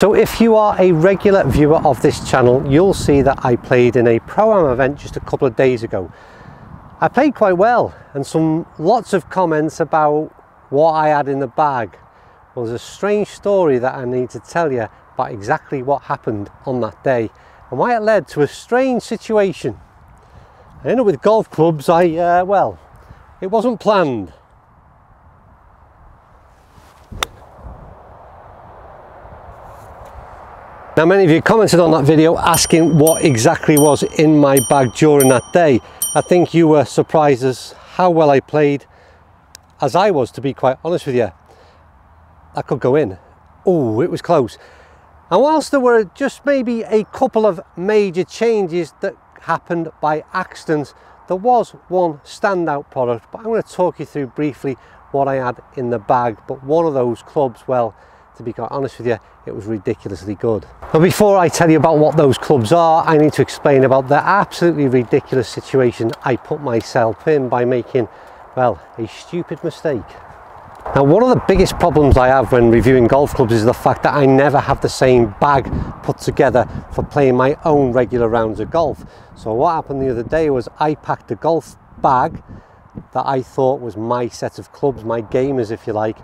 So if you are a regular viewer of this channel, you'll see that I played in a Pro-Am event just a couple of days ago. I played quite well, and lots of comments about what I had in the bag. Well, there's a strange story that I need to tell you about exactly what happened on that day and why it led to a strange situation. I ended up with golf clubs. Well, it wasn't planned. Now, many of you commented on that video asking what exactly was in my bag during that day. I think you were surprised as how well I played, as I was, to be quite honest with you. That could go in. Oh, it was close. And whilst there were just maybe a couple of major changes that happened by accident, there was one standout product, but I'm going to talk you through briefly what I had in the bag. But one of those clubs, well, to be quite honest with you, it was ridiculously good. But before I tell you about what those clubs are, I need to explain about the absolutely ridiculous situation I put myself in by making, well, a stupid mistake. Now, one of the biggest problems I have when reviewing golf clubs is the fact that I never have the same bag put together for playing my own regular rounds of golf. So what happened the other day was I packed a golf bag that I thought was my set of clubs, my gamers, if you like.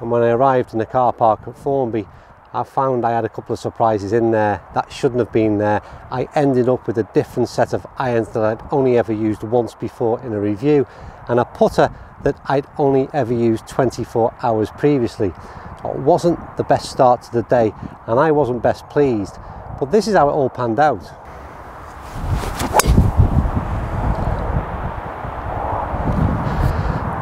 And when I arrived in the car park at Formby, I found I had a couple of surprises in there that shouldn't have been there. I ended up with a different set of irons that I'd only ever used once before in a review, and a putter that I'd only ever used 24 hours previously. It wasn't the best start to the day, and I wasn't best pleased, but this is how it all panned out.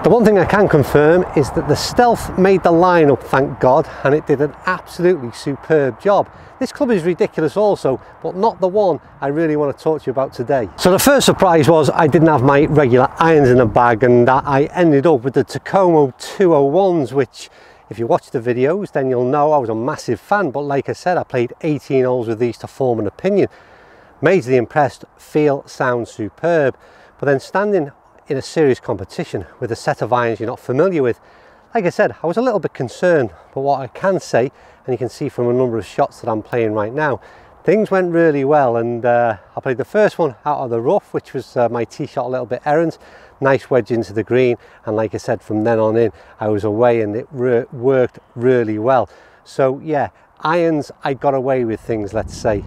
The one thing I can confirm is that the Stealth made the lineup, thank God, and it did an absolutely superb job. This club is ridiculous also, but not the one I really want to talk to you about today. So the first surprise was I didn't have my regular irons in the bag, and that I ended up with the Takomo 201s, which, if you watch the videos, then you'll know I was a massive fan. But like I said, I played 18 holes with these to form an opinion. Majorly impressed, feel, sound superb, but then standing in a serious competition with a set of irons you're not familiar with, like I said, I was a little bit concerned. But what I can say, and you can see from a number of shots that I'm playing right now, things went really well. And I played the first one out of the rough, which was my tee shot a little bit errant, nice wedge into the green, and like I said, from then on in I was away, and it worked really well. So yeah, irons, I got away with things, let's say.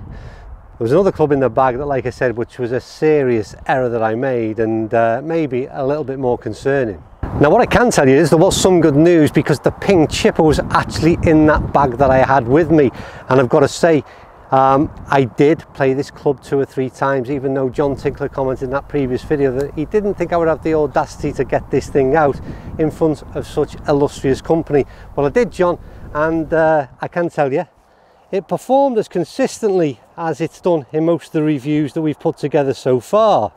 There was another club in the bag that, like I said, which was a serious error that I made, and maybe a little bit more concerning. Now, what I can tell you is there was some good news, because the Ping chipper was actually in that bag that I had with me. And I've got to say, I did play this club 2 or 3 times, even though John Tinkler commented in that previous video that he didn't think I would have the audacity to get this thing out in front of such illustrious company. Well, I did, John, and I can tell you, it performed as consistently as it's done in most of the reviews that we've put together so far.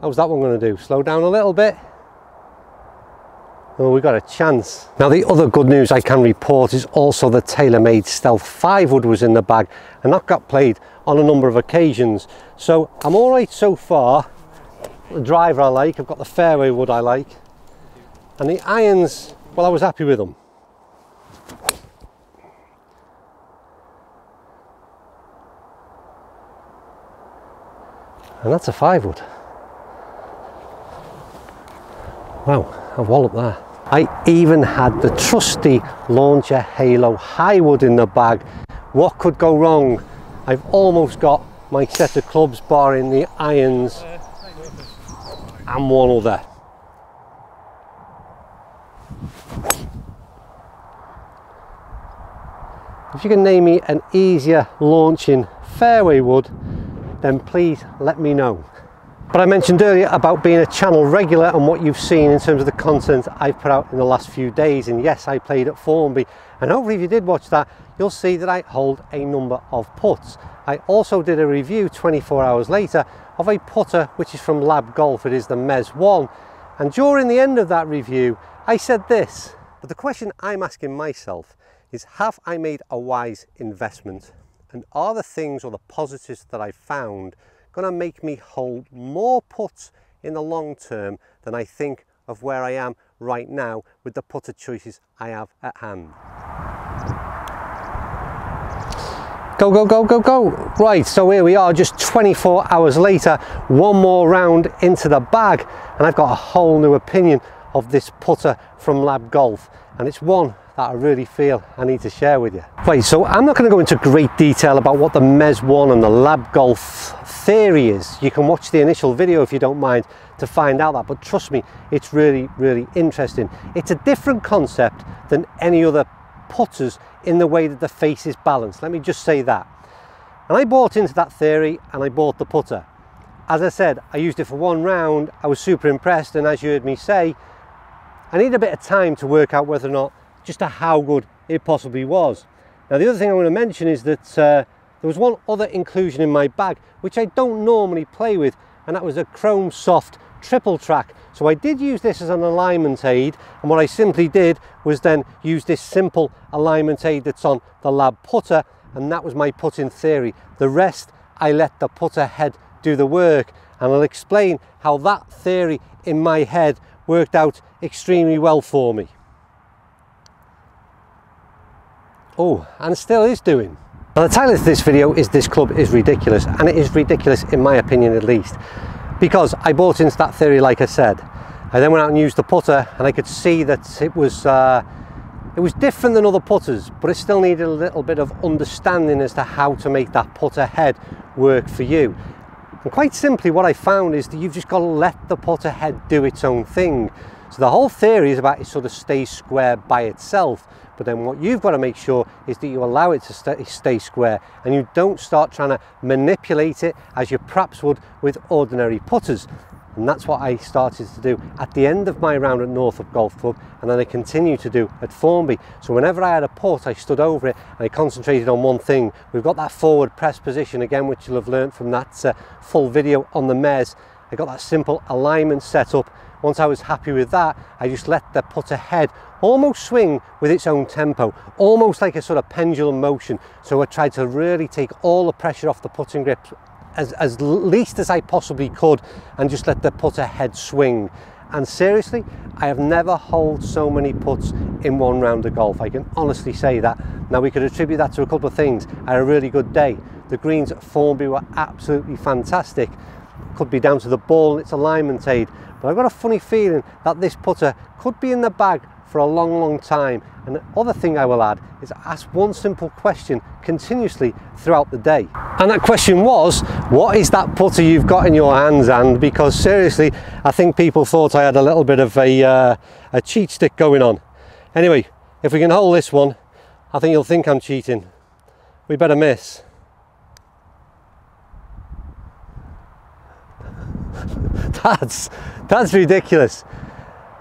How's that one going to do? Slow down a little bit. Well, we've got a chance. Now, the other good news I can report is also the TaylorMade Stealth 5 wood was in the bag, and that got played on a number of occasions. So I'm all right so far. The driver I like, I've got the fairway wood I like, and the irons, well, I was happy with them. And that's a 5 wood. Wow, I've walloped there. I even had the trusty Launcher Halo high wood in the bag. What could go wrong? I've almost got my set of clubs, barring the irons and one other. If you can name me an easier launching fairway wood, then please let me know. But I mentioned earlier about being a channel regular and what you've seen in terms of the content I've put out in the last few days. And yes, I played at Formby, and hopefully if you did watch that, you'll see that I hold a number of putts. I also did a review 24 hours later of a putter which is from Lab Golf. It is the Mezz.1, and during the end of that review I said this. But the question I'm asking myself is, have I made a wise investment? And are the things or the positives that I've found going to make me hold more putts in the long term than I think of where I am right now with the putter choices I have at hand? Go, go, go, go, go. Right, so here we are just 24 hours later, one more round into the bag, and I've got a whole new opinion of this putter from Lab Golf, and it's one that I really feel I need to share with you. Right, so I'm not going to go into great detail about what the Mezz.1 and the Lab Golf theory is. You can watch the initial video if you don't mind to find out that, but trust me, it's really, really interesting. It's a different concept than any other putters in the way that the face is balanced, let me just say that. And I bought into that theory and I bought the putter. As I said, I used it for one round, I was super impressed, and as you heard me say, I need a bit of time to work out whether or not just how good it possibly was. Now the other thing I want to mention is that there was one other inclusion in my bag which I don't normally play with, and that was a Chrome Soft Triple Track. So I did use this as an alignment aid, and what I simply did was then use this simple alignment aid that's on the Lab putter, and that was my putting theory. The rest I let the putter head do the work, and I'll explain how that theory in my head worked out extremely well for me. Oh, and still is doing. Now the title of this video is "This Club is Ridiculous," and it is ridiculous in my opinion at least, because I bought into that theory like I said. I then went out and used the putter, and I could see that it was different than other putters, but it still needed a little bit of understanding as to how to make that putter head work for you. And quite simply what I found is that you've just got to let the putter head do its own thing. So the whole theory is about it sort of stays square by itself, but then what you've got to make sure is that you allow it to stay square and you don't start trying to manipulate it as you perhaps would with ordinary putters. And that's what I started to do at the end of my round at Northrop Golf Club, and then I continue to do at Formby. So whenever I had a putt, I stood over it and I concentrated on one thing. We've got that forward press position again, which you'll have learned from that full video on the Mezz. I got that simple alignment set up. Once I was happy with that, I just let the putter head almost swing with its own tempo, almost like a sort of pendulum motion. So I tried to really take all the pressure off the putting grip as least as I possibly could, and just let the putter head swing. And seriously, I have never holed so many putts in one round of golf. I can honestly say that. Now we could attribute that to a couple of things. I had a really good day. The greens at Formby were absolutely fantastic. Could be down to the ball and its alignment aid, but I've got a funny feeling that this putter could be in the bag for a long, long time. And the other thing I will add is ask one simple question continuously throughout the day. And that question was, what is that putter you've got in your hands? And because seriously, I think people thought I had a little bit of a cheat stick going on. Anyway, if we can hole this one, I think you'll think I'm cheating. We better miss. That's ridiculous.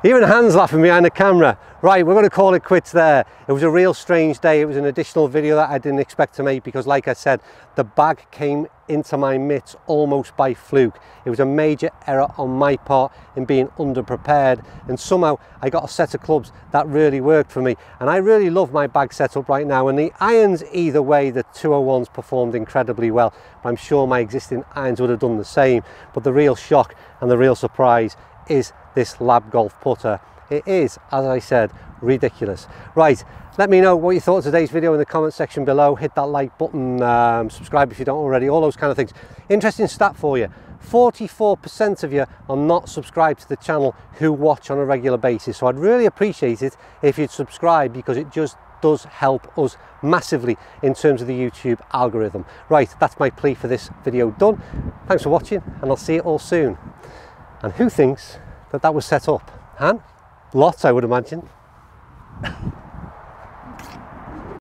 Even Hans laughing behind the camera. Right, we're going to call it quits there. It was a real strange day. It was an additional video that I didn't expect to make because, like I said, the bag came into my mitts almost by fluke. It was a major error on my part in being underprepared, and somehow I got a set of clubs that really worked for me. And I really love my bag setup right now, and the irons either way, the 201s performed incredibly well. I'm sure my existing irons would have done the same, but the real shock and the real surprise is this Lab Golf putter. It is, as I said, ridiculous. Right, let me know what you thought of today's video in the comment section below. Hit that like button, subscribe if you don't already, all those kind of things. Interesting stat for you, 44% of you are not subscribed to the channel who watch on a regular basis, so I'd really appreciate it if you'd subscribe, because it just does help us massively in terms of the YouTube algorithm. Right, that's my plea for this video done. Thanks for watching, and I'll see you all soon. And who thinks that was set up? Han? Lots, I would imagine.